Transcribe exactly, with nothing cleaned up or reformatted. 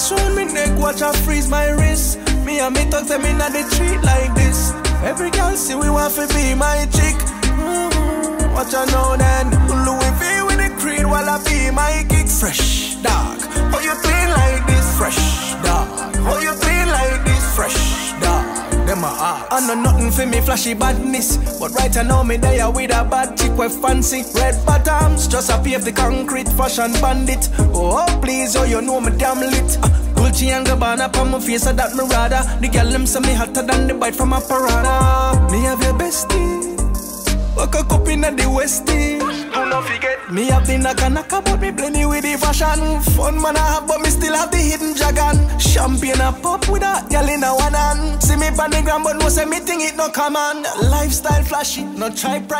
ice round me neck, watch her freeze my wrist. Me and me talk to me not the treat like this. Every girl see we want to be my chick. Mm-hmm. Watch her now then. Louis V with the creed while I be my kick. Fresh, dark, how you feel like this? Fresh, dark, how you feel like this? Fresh, dark. I know nothing for me flashy badness, but right I know me there with a bad chick with fancy red bottoms, just a pave the concrete fashion bandit. Oh, oh please, oh you know me damn lit. Uh, Gucci and Gabbana pon my face, so that me rather. The girl them say me hotter than the bite from a piranha. Me have your bestie, walk a cup inna the westie. Do not forget, me have the knacka knacka, but me blending with the fashion. Fun man I have, but me still have the hidden dragon. Champagne a pop with a girl in a one hand. See me pan the gram, but no say me thing it no common. Lifestyle flashy, no try price.